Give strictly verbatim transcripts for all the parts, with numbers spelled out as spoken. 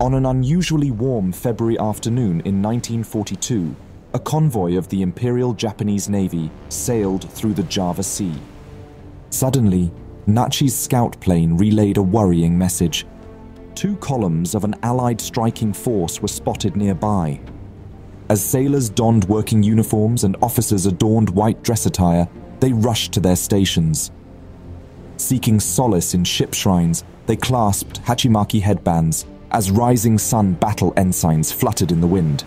On an unusually warm February afternoon in nineteen forty-two, a convoy of the Imperial Japanese Navy sailed through the Java Sea. Suddenly, Nachi's scout plane relayed a worrying message. Two columns of an Allied striking force were spotted nearby. As sailors donned working uniforms and officers adorned white dress attire, they rushed to their stations. Seeking solace in ship shrines, they clasped Hachimaki headbands as rising sun battle ensigns fluttered in the wind.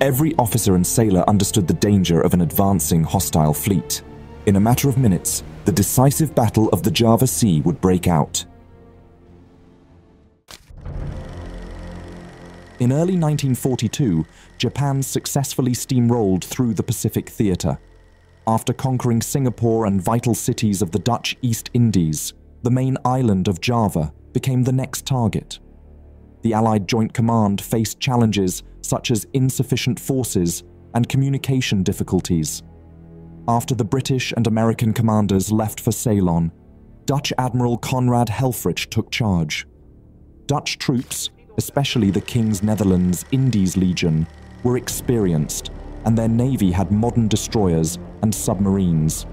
Every officer and sailor understood the danger of an advancing hostile fleet. In a matter of minutes, the decisive battle of the Java Sea would break out. In early nineteen forty-two, Japan successfully steamrolled through the Pacific theater. After conquering Singapore and vital cities of the Dutch East Indies, the main island of Java became the next target. The Allied Joint Command faced challenges such as insufficient forces and communication difficulties. After the British and American commanders left for Ceylon, Dutch Admiral Conrad Helfrich took charge. Dutch troops, especially the King's Netherlands Indies Legion, were experienced, and their navy had modern destroyers and submarines.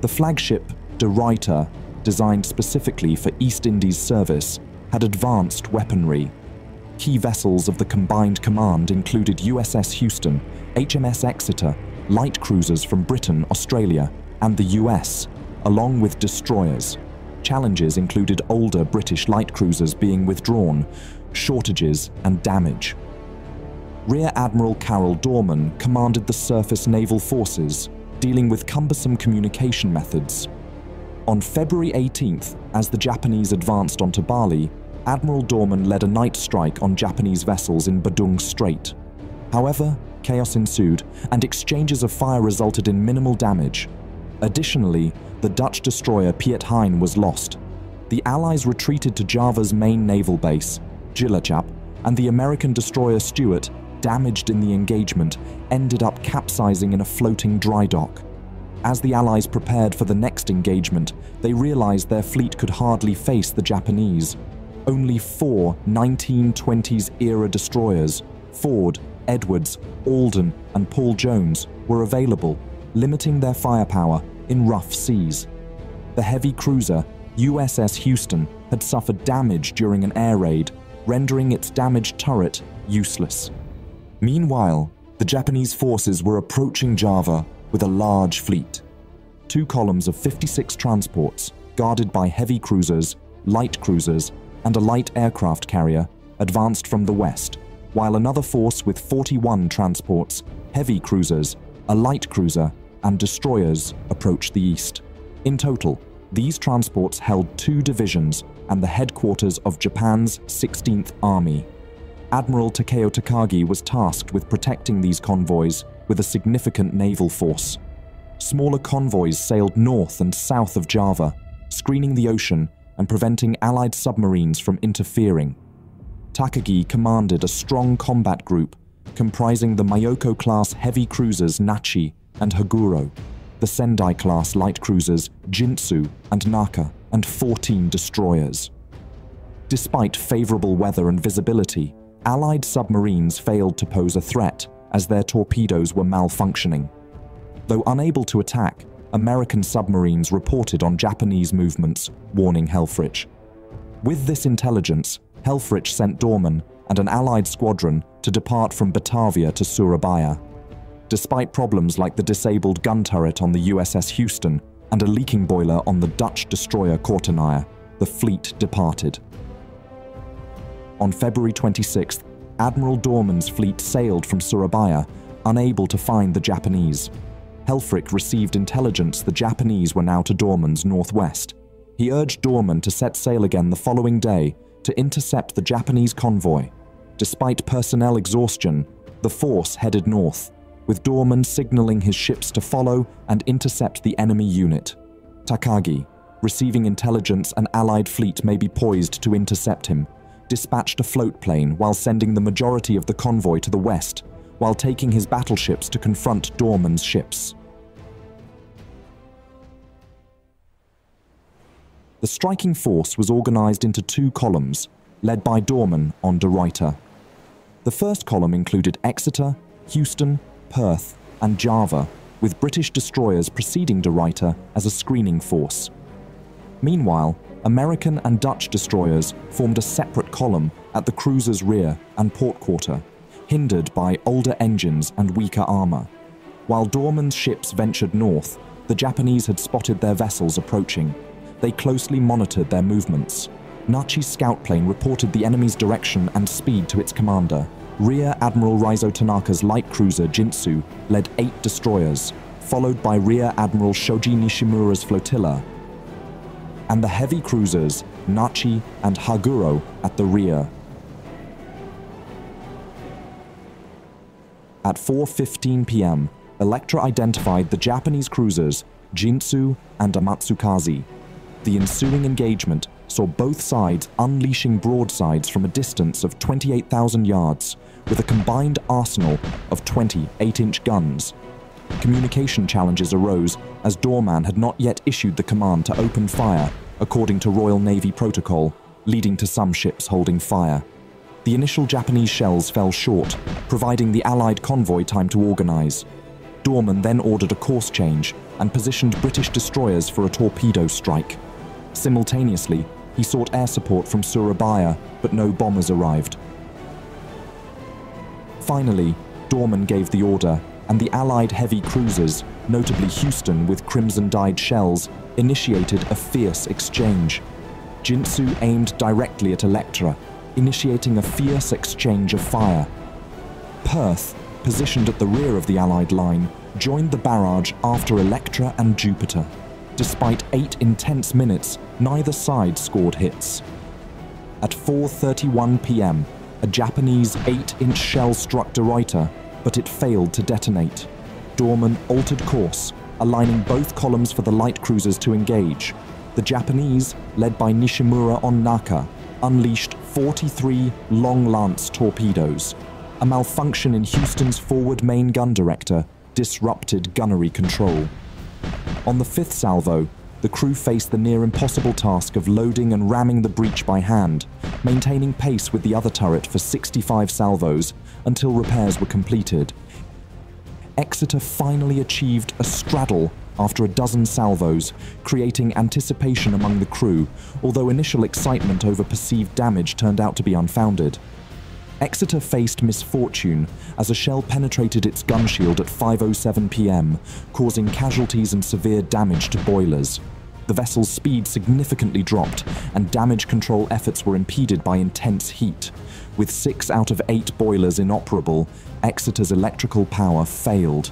The flagship De Ruyter, designed specifically for East Indies service, had advanced weaponry. Key vessels of the combined command included U S S Houston, H M S Exeter, light cruisers from Britain, Australia, and the U S, along with destroyers. Challenges included older British light cruisers being withdrawn, shortages, and damage. Rear Admiral Karel Doorman commanded the surface naval forces, dealing with cumbersome communication methods. On February eighteenth, as the Japanese advanced onto Bali, Admiral Doorman led a night strike on Japanese vessels in Badung Strait. However, chaos ensued, and exchanges of fire resulted in minimal damage. Additionally, the Dutch destroyer Piet Hein was lost. The Allies retreated to Java's main naval base, Cilacap, and the American destroyer Stewart, damaged in the engagement, ended up capsizing in a floating dry dock. As the Allies prepared for the next engagement, they realized their fleet could hardly face the Japanese. Only four nineteen twenties era destroyers, Ford, Edwards, Alden, and Paul Jones, were available, limiting their firepower in rough seas. The heavy cruiser, U S S Houston, had suffered damage during an air raid, rendering its damaged turret useless. Meanwhile, the Japanese forces were approaching Java with a large fleet. Two columns of fifty-six transports, guarded by heavy cruisers, light cruisers, and a light aircraft carrier, advanced from the west, while another force with forty-one transports, heavy cruisers, a light cruiser, and destroyers approached the east. In total, these transports held two divisions and the headquarters of Japan's sixteenth Army. Admiral Takeo Takagi was tasked with protecting these convoys with a significant naval force. Smaller convoys sailed north and south of Java, screening the ocean and preventing Allied submarines from interfering. Takagi commanded a strong combat group comprising the Myoko-class heavy cruisers Nachi and Haguro, the Sendai-class light cruisers Jintsu and Naka, and fourteen destroyers. Despite favorable weather and visibility, Allied submarines failed to pose a threat as their torpedoes were malfunctioning. Though unable to attack, American submarines reported on Japanese movements, warning Helfrich. With this intelligence, Helfrich sent Doorman and an Allied squadron to depart from Batavia to Surabaya. Despite problems like the disabled gun turret on the U S S Houston and a leaking boiler on the Dutch destroyer Kortenaer, the fleet departed. On February twenty-sixth, Admiral Doorman's fleet sailed from Surabaya, unable to find the Japanese. Helfrich received intelligence the Japanese were now to Doorman's northwest. He urged Doorman to set sail again the following day to intercept the Japanese convoy. Despite personnel exhaustion, the force headed north, with Doorman signaling his ships to follow and intercept the enemy unit. Takagi, receiving intelligence an Allied fleet may be poised to intercept him, dispatched a float plane while sending the majority of the convoy to the west, while taking his battleships to confront Doorman's ships. The striking force was organized into two columns, led by Doorman on De Ruyter. The first column included Exeter, Houston, Perth, and Java, with British destroyers preceding De Ruyter as a screening force. Meanwhile, American and Dutch destroyers formed a separate column at the cruiser's rear and port quarter, hindered by older engines and weaker armor. While Doorman's ships ventured north, the Japanese had spotted their vessels approaching. They closely monitored their movements. Nachi's scout plane reported the enemy's direction and speed to its commander. Rear Admiral Raizo Tanaka's light cruiser Jintsu led eight destroyers, followed by Rear Admiral Shoji Nishimura's flotilla, and the heavy cruisers Nachi and Haguro at the rear. At four fifteen p m, Electra identified the Japanese cruisers Jintsu and Amatsukaze. The ensuing engagement saw both sides unleashing broadsides from a distance of twenty-eight thousand yards with a combined arsenal of twenty eight-inch guns. Communication challenges arose as Doorman had not yet issued the command to open fire according to Royal Navy protocol, leading to some ships holding fire. The initial Japanese shells fell short, providing the Allied convoy time to organize. Doorman then ordered a course change and positioned British destroyers for a torpedo strike. Simultaneously, he sought air support from Surabaya, but no bombers arrived. Finally, Doorman gave the order, and the Allied heavy cruisers, notably Houston with crimson-dyed shells, initiated a fierce exchange. Jintsu aimed directly at Electra, initiating a fierce exchange of fire. Perth, positioned at the rear of the Allied line, joined the barrage after Electra and Jupiter. Despite eight intense minutes, neither side scored hits. At four thirty-one p m, a Japanese eight-inch shell struck De Ruyter, but it failed to detonate. Doorman altered course, aligning both columns for the light cruisers to engage. The Japanese, led by Nishimura on Naka, unleashed forty-three long lance torpedoes. A malfunction in Houston's forward main gun director disrupted gunnery control. On the fifth salvo, the crew faced the near impossible task of loading and ramming the breech by hand, maintaining pace with the other turret for sixty-five salvos until repairs were completed. Exeter finally achieved a straddle after a dozen salvos, creating anticipation among the crew, although initial excitement over perceived damage turned out to be unfounded. Exeter faced misfortune as a shell penetrated its gun shield at five oh seven p m, causing casualties and severe damage to boilers. The vessel's speed significantly dropped, and damage control efforts were impeded by intense heat. With six out of eight boilers inoperable, Exeter's electrical power failed.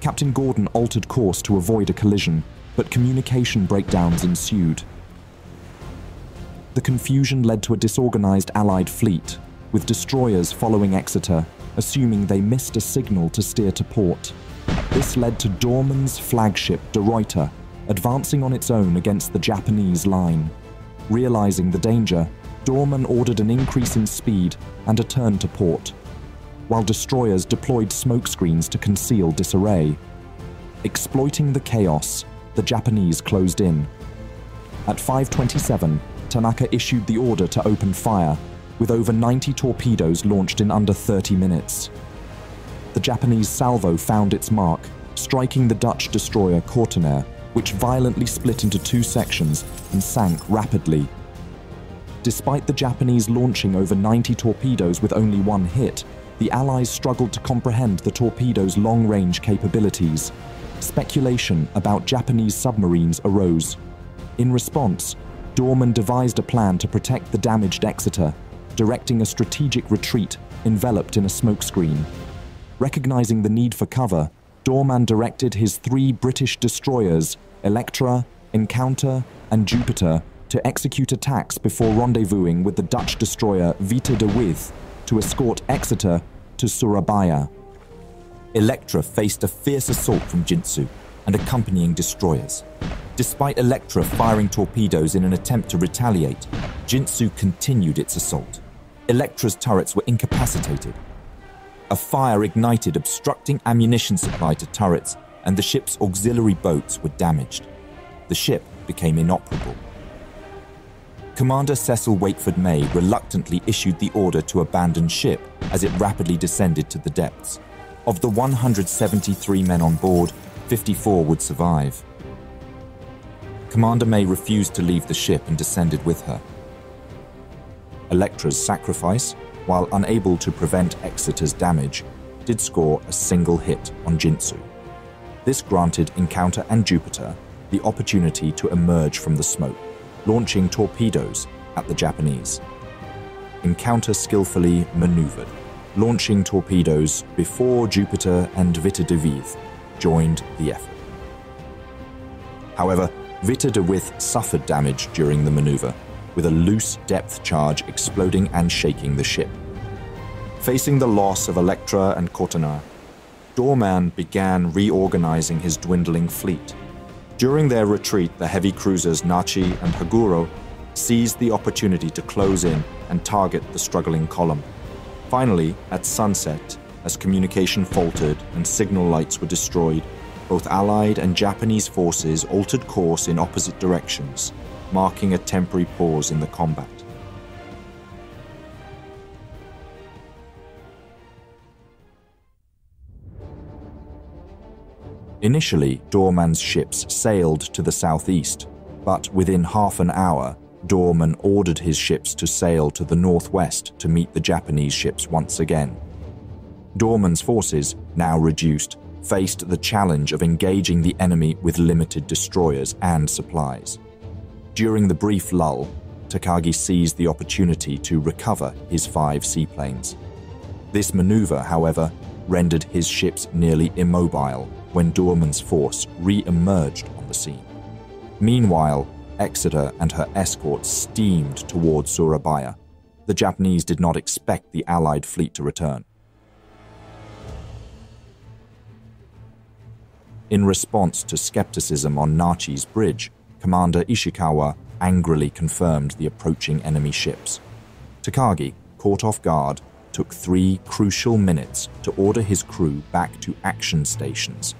Captain Gordon altered course to avoid a collision, but communication breakdowns ensued. The confusion led to a disorganized Allied fleet, with destroyers following Exeter, assuming they missed a signal to steer to port. This led to Doorman's flagship De Ruyter advancing on its own against the Japanese line. Realizing the danger, Doorman ordered an increase in speed and a turn to port, while destroyers deployed smoke screens to conceal disarray. Exploiting the chaos, the Japanese closed in. At five twenty-seven, Tanaka issued the order to open fire, with over ninety torpedoes launched in under thirty minutes. The Japanese salvo found its mark, striking the Dutch destroyer Kortenaer, which violently split into two sections and sank rapidly. Despite the Japanese launching over ninety torpedoes with only one hit, the Allies struggled to comprehend the torpedo's long-range capabilities. Speculation about Japanese submarines arose. In response, Doorman devised a plan to protect the damaged Exeter, directing a strategic retreat enveloped in a smokescreen. Recognizing the need for cover, Doorman directed his three British destroyers, Electra, Encounter, and Jupiter, to execute attacks before rendezvousing with the Dutch destroyer Witte de With to escort Exeter to Surabaya. Electra faced a fierce assault from Jintsu and accompanying destroyers. Despite Electra firing torpedoes in an attempt to retaliate, Jintsu continued its assault. Electra's turrets were incapacitated. A fire ignited, obstructing ammunition supply to turrets, and the ship's auxiliary boats were damaged. The ship became inoperable. Commander Cecil Wakeford May reluctantly issued the order to abandon ship as it rapidly descended to the depths. Of the one hundred seventy-three men on board, fifty-four would survive. Commander May refused to leave the ship and descended with her. Electra's sacrifice, while unable to prevent Exeter's damage, did score a single hit on Jintsu. This granted Encounter and Jupiter the opportunity to emerge from the smoke, launching torpedoes at the Japanese. Encounter skillfully maneuvered, launching torpedoes before Jupiter and Witte de With joined the effort. However, Witte de With suffered damage during the maneuver, with a loose depth charge exploding and shaking the ship. Facing the loss of Electra and Kortenaer, Doorman began reorganizing his dwindling fleet. During their retreat, the heavy cruisers Nachi and Haguro seized the opportunity to close in and target the struggling column. Finally, at sunset, as communication faltered and signal lights were destroyed, both Allied and Japanese forces altered course in opposite directions, marking a temporary pause in the combat. Initially, Doorman's ships sailed to the southeast, but within half an hour, Doorman ordered his ships to sail to the northwest to meet the Japanese ships once again. Doorman's forces, now reduced, faced the challenge of engaging the enemy with limited destroyers and supplies. During the brief lull, Takagi seized the opportunity to recover his five seaplanes. This maneuver, however, rendered his ships nearly immobile when Doorman's force re-emerged on the scene. Meanwhile, Exeter and her escort steamed toward Surabaya. The Japanese did not expect the Allied fleet to return. In response to skepticism on Nachi's bridge, Commander Ishikawa angrily confirmed the approaching enemy ships. Takagi, caught off guard, took three crucial minutes to order his crew back to action stations.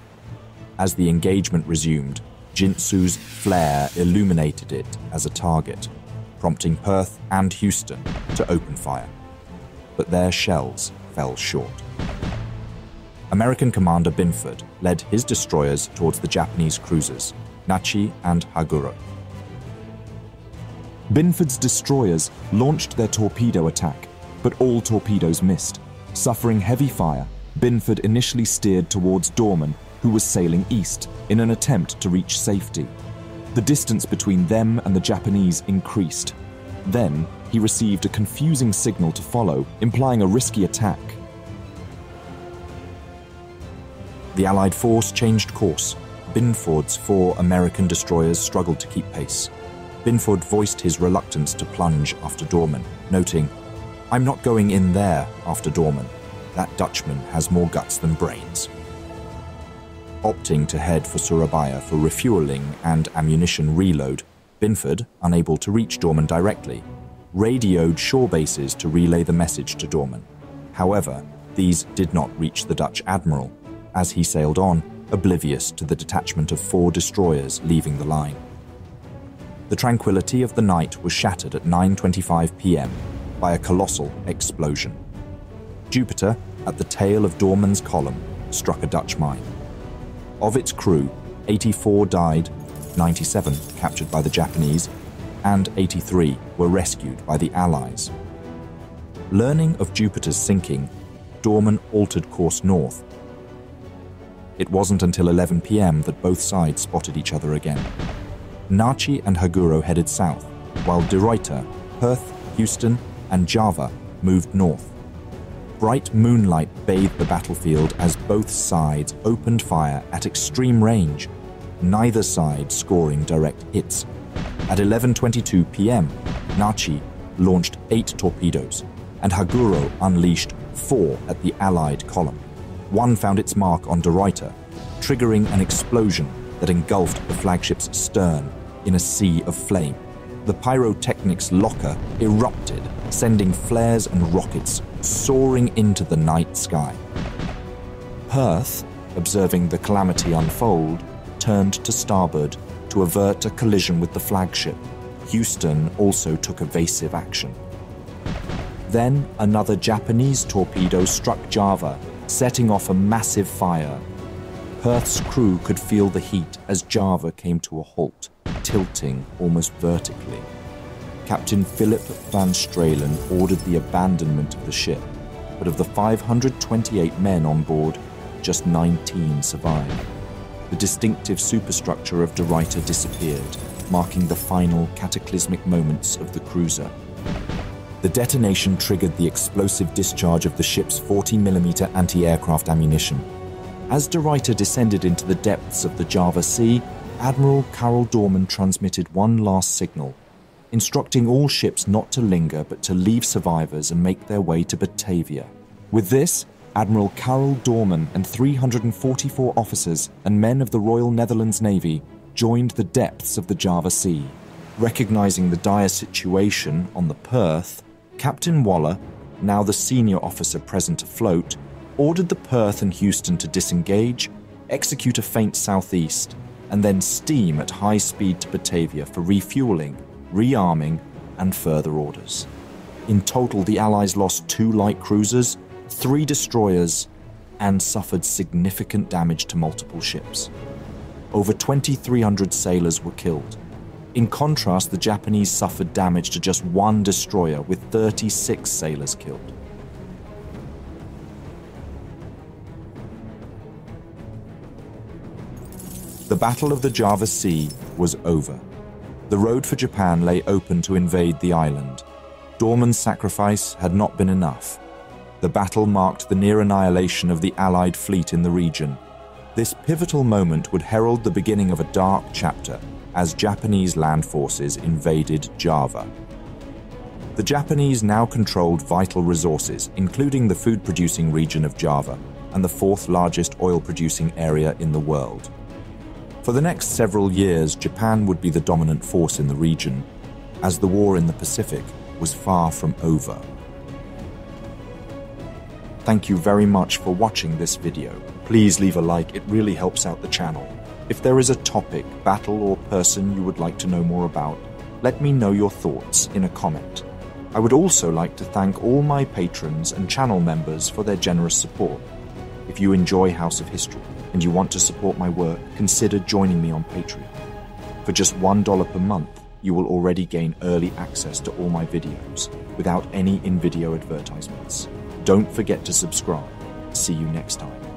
As the engagement resumed, Jintsu's flare illuminated it as a target, prompting Perth and Houston to open fire. But their shells fell short. American Commander Binford led his destroyers towards the Japanese cruisers, Nachi and Haguro. Binford's destroyers launched their torpedo attack, but all torpedoes missed. Suffering heavy fire, Binford initially steered towards Doorman, who was sailing east, in an attempt to reach safety. The distance between them and the Japanese increased. Then, he received a confusing signal to follow, implying a risky attack. The Allied force changed course. Binford's four American destroyers struggled to keep pace. Binford voiced his reluctance to plunge after Doorman, noting, "I'm not going in there after Doorman. That Dutchman has more guts than brains." Opting to head for Surabaya for refueling and ammunition reload, Binford, unable to reach Doorman directly, radioed shore bases to relay the message to Doorman. However, these did not reach the Dutch admiral, as he sailed on, oblivious to the detachment of four destroyers leaving the line. The tranquility of the night was shattered at nine twenty-five p m by a colossal explosion. Jupiter, at the tail of Doorman's column, struck a Dutch mine. Of its crew, eighty-four died, ninety-seven captured by the Japanese, and eighty-three were rescued by the Allies. Learning of Jupiter's sinking, Doorman altered course north. It wasn't until eleven p m that both sides spotted each other again. Nachi and Haguro headed south, while De Ruyter, Perth, Houston, and Java moved north. Bright moonlight bathed the battlefield as both sides opened fire at extreme range, neither side scoring direct hits. At eleven twenty-two p m, Nachi launched eight torpedoes, and Haguro unleashed four at the Allied column. One found its mark on De Ruyter, triggering an explosion that engulfed the flagship's stern in a sea of flame. The pyrotechnics locker erupted, sending flares and rockets soaring into the night sky. Perth, observing the calamity unfold, turned to starboard to avert a collision with the flagship. Houston also took evasive action. Then another Japanese torpedo struck Java, setting off a massive fire. Perth's crew could feel the heat as Java came to a halt, tilting almost vertically. Captain Philip van Stralen ordered the abandonment of the ship, but of the five hundred twenty-eight men on board, just nineteen survived. The distinctive superstructure of De Ruyter disappeared, marking the final cataclysmic moments of the cruiser. The detonation triggered the explosive discharge of the ship's forty millimeter anti-aircraft ammunition. As De Ruyter descended into the depths of the Java Sea, Admiral Karel Doorman transmitted one last signal, instructing all ships not to linger but to leave survivors and make their way to Batavia. With this, Admiral Karel Doorman and three hundred forty-four officers and men of the Royal Netherlands Navy joined the depths of the Java Sea. Recognizing the dire situation on the Perth, Captain Waller, now the senior officer present afloat, ordered the Perth and Houston to disengage, execute a feint southeast, and then steam at high speed to Batavia for refueling, rearming, and further orders. In total, the Allies lost two light cruisers, three destroyers, and suffered significant damage to multiple ships. Over twenty-three hundred sailors were killed. In contrast, the Japanese suffered damage to just one destroyer with thirty-six sailors killed. The Battle of the Java Sea was over. The road for Japan lay open to invade the island. Doorman's sacrifice had not been enough. The battle marked the near annihilation of the Allied fleet in the region. This pivotal moment would herald the beginning of a dark chapter as Japanese land forces invaded Java. The Japanese now controlled vital resources, including the food-producing region of Java and the fourth largest oil-producing area in the world. For the next several years, Japan would be the dominant force in the region, as the war in the Pacific was far from over. Thank you very much for watching this video. Please leave a like, it really helps out the channel. If there is a topic, battle, or person you would like to know more about, let me know your thoughts in a comment. I would also like to thank all my patrons and channel members for their generous support. If you enjoy House of History and you want to support my work, consider joining me on Patreon. For just one dollar per month, you will already gain early access to all my videos, without any in-video advertisements. Don't forget to subscribe. See you next time.